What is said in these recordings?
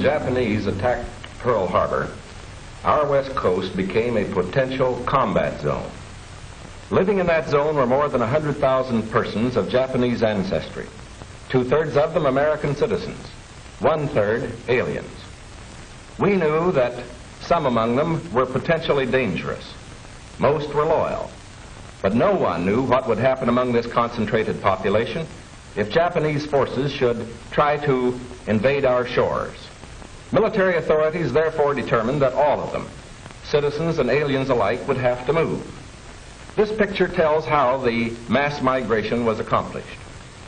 Japanese attacked Pearl Harbor, our west coast became a potential combat zone. Living in that zone were more than 100,000 persons of Japanese ancestry, 2/3 of them American citizens, 1/3 aliens. We knew that some among them were potentially dangerous. Most were loyal. But no one knew what would happen among this concentrated population if Japanese forces should try to invade our shores. Military authorities therefore determined that all of them, citizens and aliens alike, would have to move. This picture tells how the mass migration was accomplished.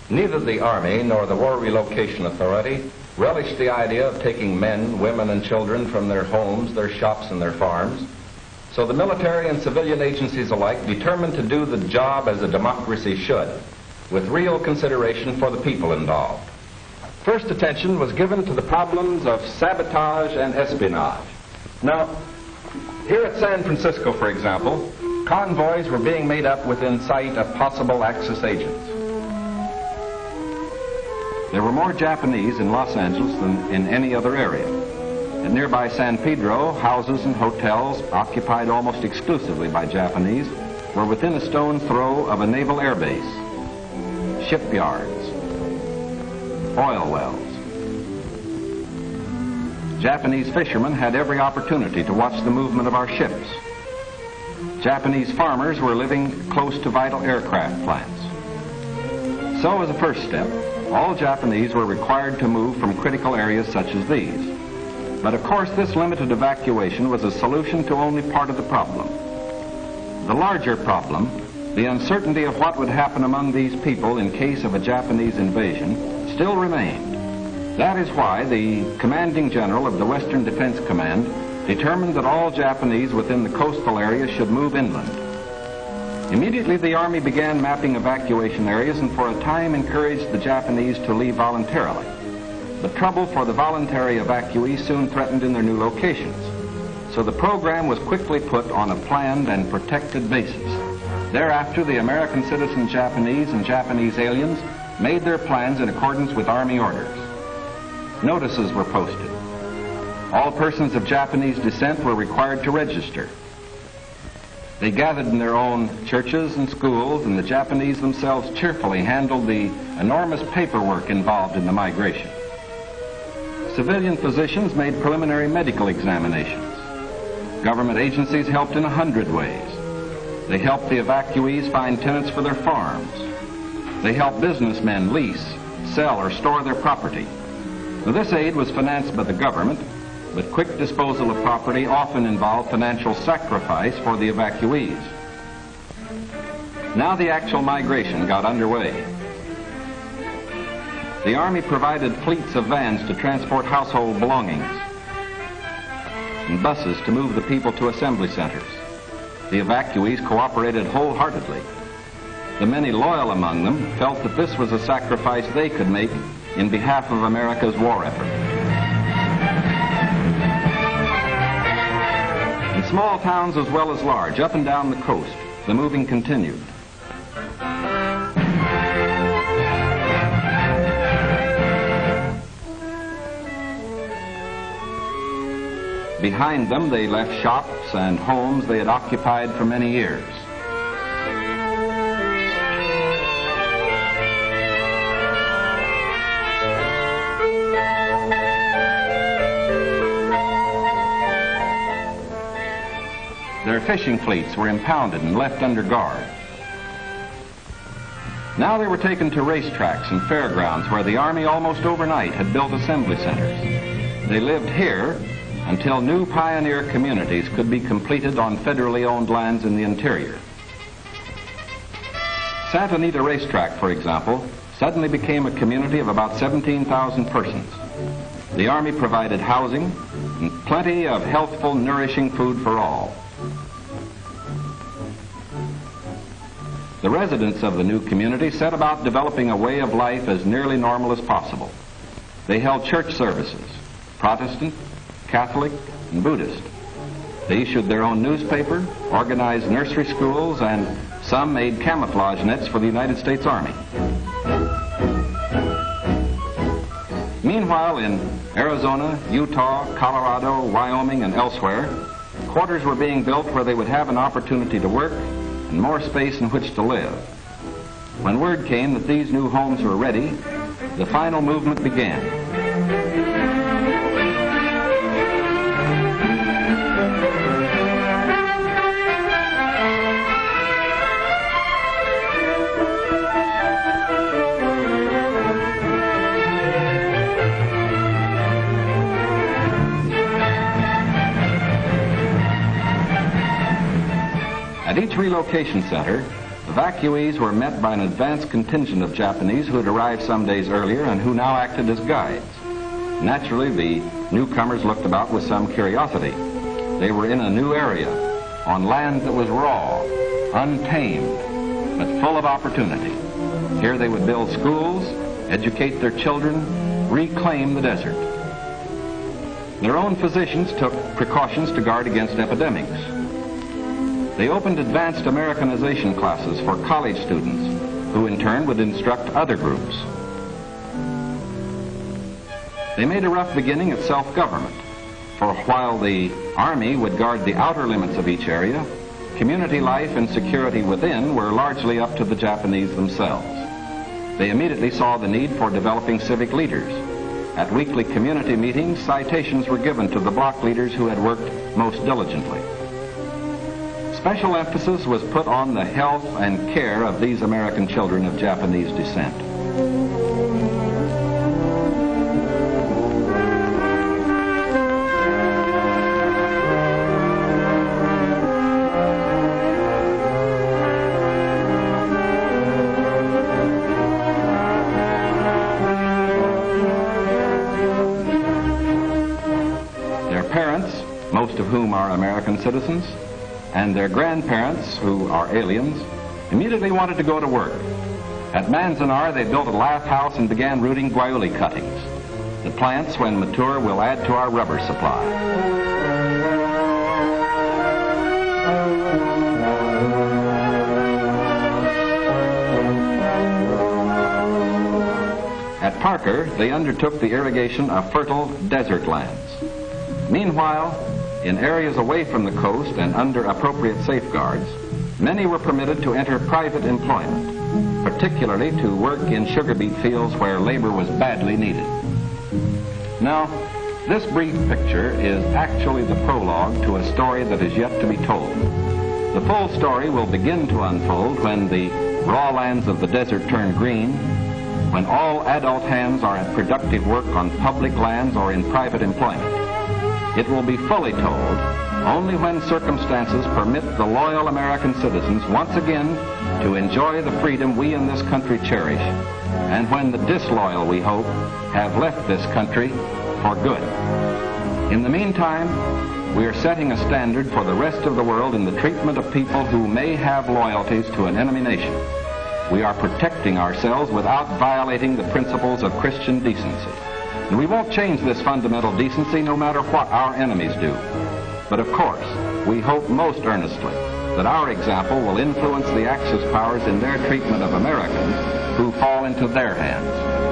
Neither the Army nor the War Relocation Authority relished the idea of taking men, women, and children from their homes, their shops, and their farms. So the military and civilian agencies alike determined to do the job as a democracy should, with real consideration for the people involved. First attention was given to the problems of sabotage and espionage. Now, here at San Francisco, for example, convoys were being made up within sight of possible Axis agents. There were more Japanese in Los Angeles than in any other area. At nearby San Pedro, houses and hotels occupied almost exclusively by Japanese were within a stone's throw of a naval air base, shipyards, oil wells. Japanese fishermen had every opportunity to watch the movement of our ships. Japanese farmers were living close to vital aircraft plants. So as a first step, all Japanese were required to move from critical areas such as these. But of course, this limited evacuation was a solution to only part of the problem. The larger problem, the uncertainty of what would happen among these people in case of a Japanese invasion, still remained. That is why the commanding general of the Western Defense Command determined that all Japanese within the coastal area should move inland. Immediately, the Army began mapping evacuation areas and for a time encouraged the Japanese to leave voluntarily. The trouble for the voluntary evacuees soon threatened in their new locations. So the program was quickly put on a planned and protected basis. Thereafter, the American citizen Japanese and Japanese aliens made their plans in accordance with Army orders. Notices were posted. All persons of Japanese descent were required to register. They gathered in their own churches and schools, and the Japanese themselves cheerfully handled the enormous paperwork involved in the migration. Civilian physicians made preliminary medical examinations. Government agencies helped in 100 ways. They helped the evacuees find tenants for their farms. They helped businessmen lease, sell, or store their property. Now, this aid was financed by the government, but quick disposal of property often involved financial sacrifice for the evacuees. Now the actual migration got underway. The Army provided fleets of vans to transport household belongings and buses to move the people to assembly centers. The evacuees cooperated wholeheartedly. The many loyal among them felt that this was a sacrifice they could make in behalf of America's war effort. In small towns as well as large, up and down the coast, the moving continued. Behind them, they left shops and homes they had occupied for many years. Their fishing fleets were impounded and left under guard. Now they were taken to racetracks and fairgrounds where the Army almost overnight had built assembly centers. They lived here until new pioneer communities could be completed on federally owned lands in the interior. Santa Anita Racetrack, for example, suddenly became a community of about 17,000 persons. The Army provided housing and plenty of healthful, nourishing food for all. The residents of the new community set about developing a way of life as nearly normal as possible. They held church services, Protestant, Catholic, and Buddhist. They issued their own newspaper, organized nursery schools, and some made camouflage nets for the United States Army. Meanwhile, in Arizona, Utah, Colorado, Wyoming, and elsewhere, quarters were being built where they would have an opportunity to work and more space in which to live. When word came that these new homes were ready, the final movement began. At each relocation center, evacuees were met by an advanced contingent of Japanese who had arrived some days earlier and who now acted as guides. Naturally, the newcomers looked about with some curiosity. They were in a new area, on land that was raw, untamed, but full of opportunity. Here they would build schools, educate their children, reclaim the desert. Their own physicians took precautions to guard against epidemics. They opened advanced Americanization classes for college students, who in turn would instruct other groups. They made a rough beginning at self-government, for while the army would guard the outer limits of each area, community life and security within were largely up to the Japanese themselves. They immediately saw the need for developing civic leaders. At weekly community meetings, citations were given to the block leaders who had worked most diligently. Special emphasis was put on the health and care of these American children of Japanese descent. Their parents, most of whom are American citizens, and their grandparents, who are aliens, immediately wanted to go to work. At Manzanar, they built a lath house and began rooting guaiuli cuttings. The plants, when mature, will add to our rubber supply. At Parker, they undertook the irrigation of fertile desert lands. Meanwhile, in areas away from the coast and under appropriate safeguards, many were permitted to enter private employment, particularly to work in sugar beet fields where labor was badly needed. Now, this brief picture is actually the prologue to a story that is yet to be told. The full story will begin to unfold when the raw lands of the desert turn green, when all adult hands are at productive work on public lands or in private employment. It will be fully told only when circumstances permit the loyal American citizens once again to enjoy the freedom we in this country cherish, and when the disloyal, we hope, have left this country for good. In the meantime, we are setting a standard for the rest of the world in the treatment of people who may have loyalties to an enemy nation. We are protecting ourselves without violating the principles of Christian decency. And we won't change this fundamental decency no matter what our enemies do. But of course, we hope most earnestly that our example will influence the Axis powers in their treatment of Americans who fall into their hands.